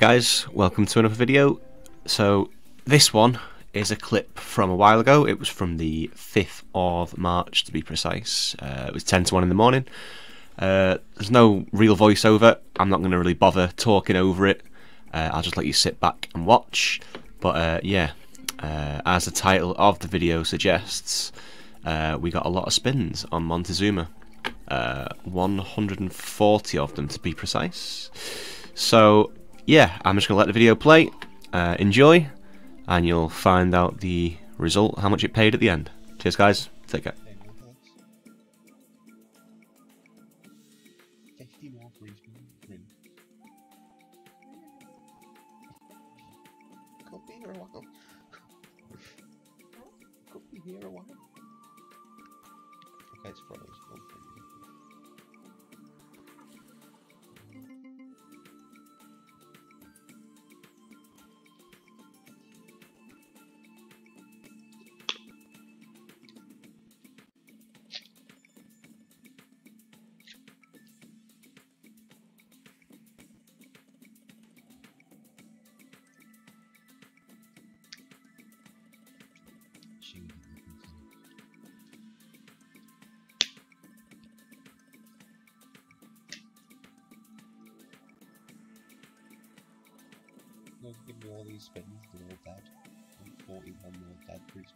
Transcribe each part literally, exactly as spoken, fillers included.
Alright guys, welcome to another video. So this one is a clip from a while ago. It was from the fifth of March to be precise. Uh, it was ten to one in the morning. Uh, there's no real voiceover. I'm not going to really bother talking over it. Uh, I'll just let you sit back and watch. But uh, yeah, uh, as the title of the video suggests, uh, we got a lot of spins on Montezuma. Uh, one hundred forty of them to be precise. So yeah, I'm just going to let the video play, uh, enjoy, and you'll find out the result, how much it paid at the end. Cheers guys, take care. Okay, it's probably cool. Don't give me all these spins, they're all dead. And forty-one more dead free spins.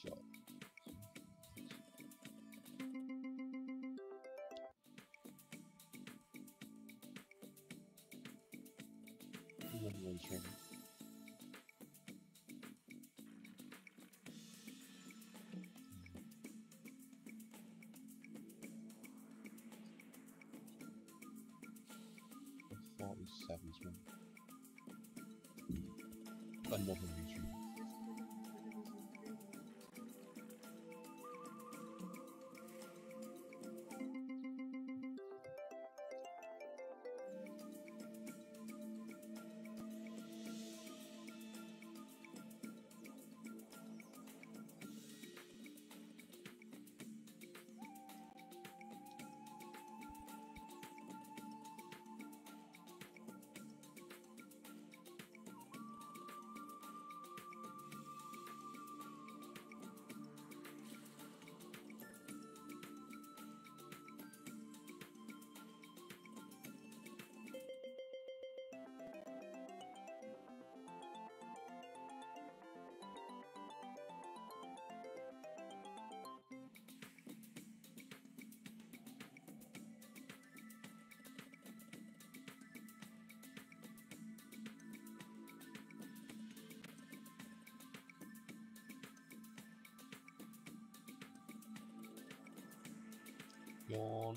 Sure. forty-seven swim. Another reason. Yawn.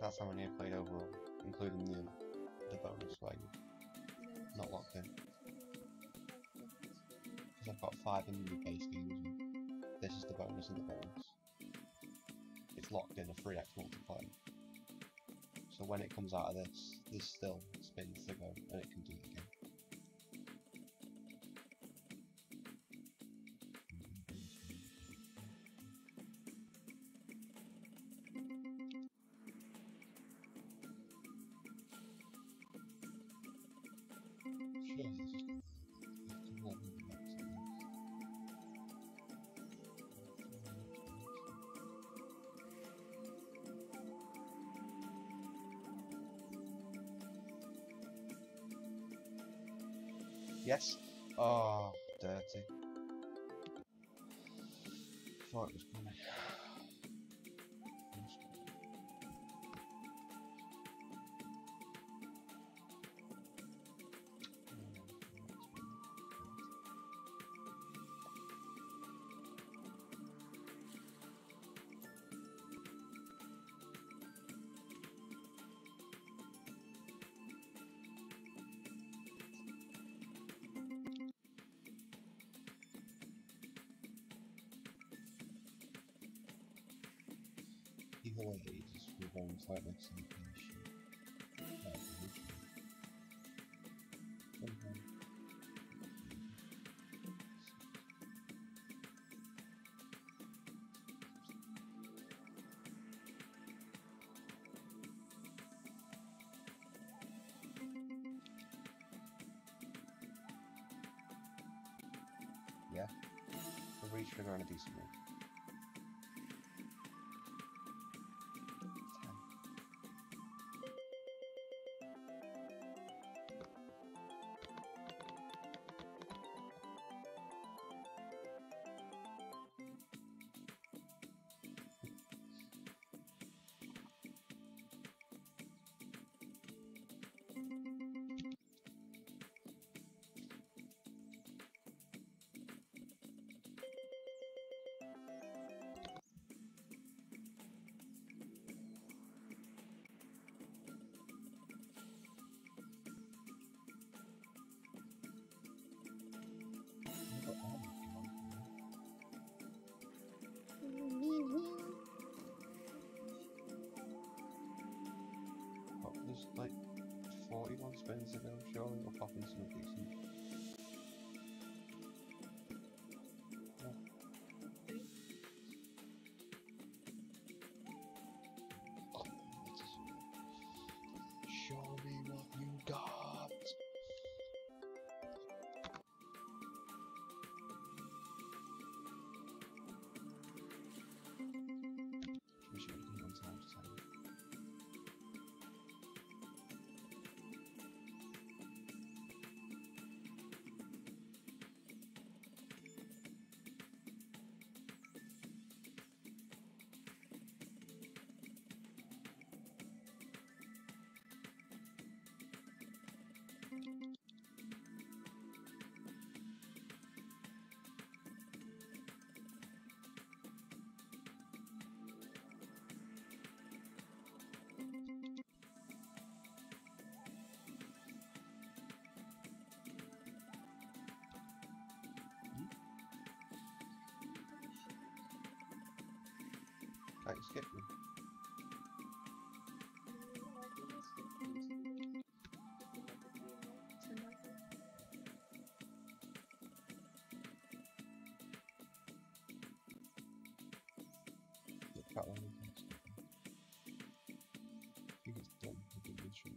That's how many I played overall, including the the bonus like not locked in. Because I've got five in the base game. This is the bonus and the bonus. It's locked in a three X multiplier. So when it comes out of this, there's still spins to go and it can do it again. Yes. Oh, dirty. I thought it was coming. all of these is with one slightly the same condition. Yeah, the reach for around a decent one. There's like forty-one spins ago, surely it'll pop in some decent. Yeah. Oh, show me what you got! We should have done time to time. Right, skip me. That one is next. I think it's done. I think it's done.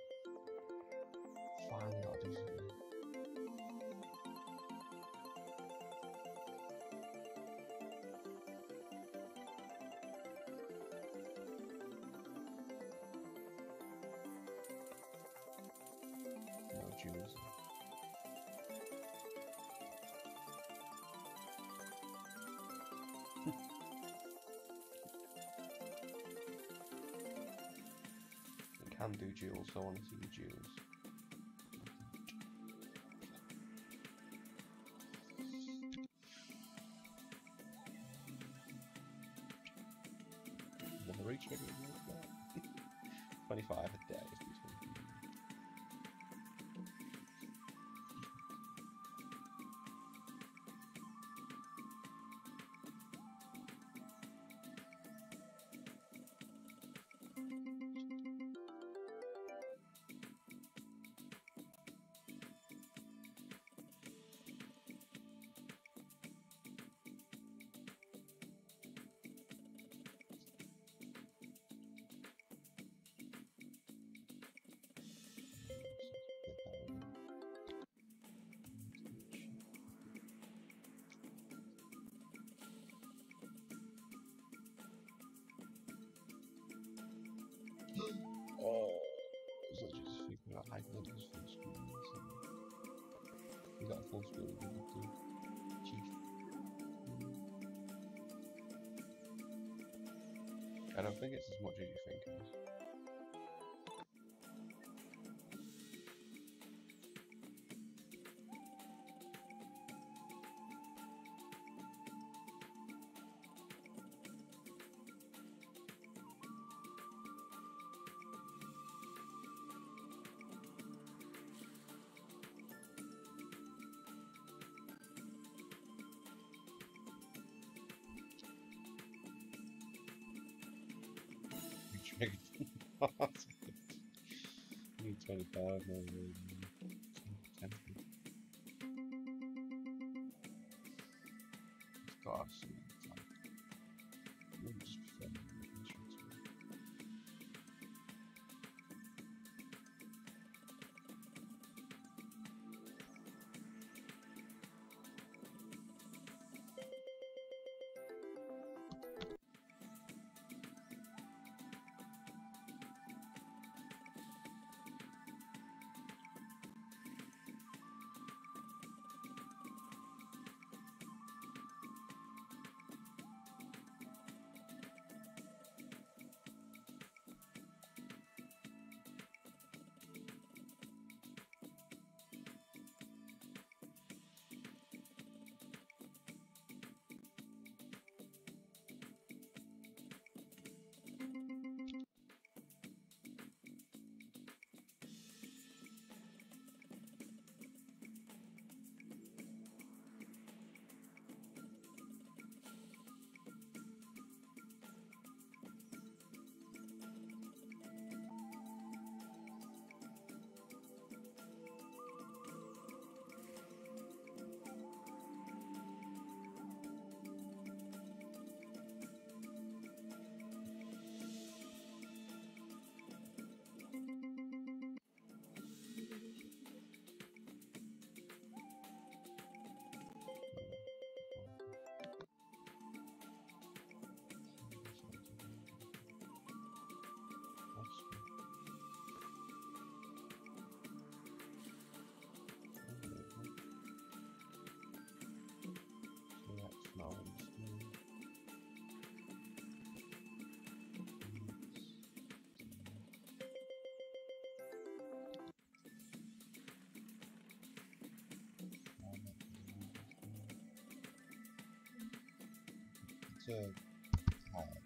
Finally got to do something. No Jews. Can do jewels, so I want to see the jewels. Another reach figure is twenty-five a day. force will be the chief. And I think it's as much as you think it is. Need twenty-five more really. It's got us some time. We'll just be to hide.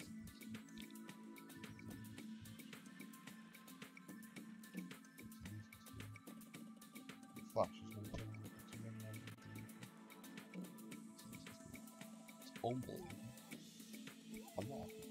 Flashes when it's unbelievable. I'm not.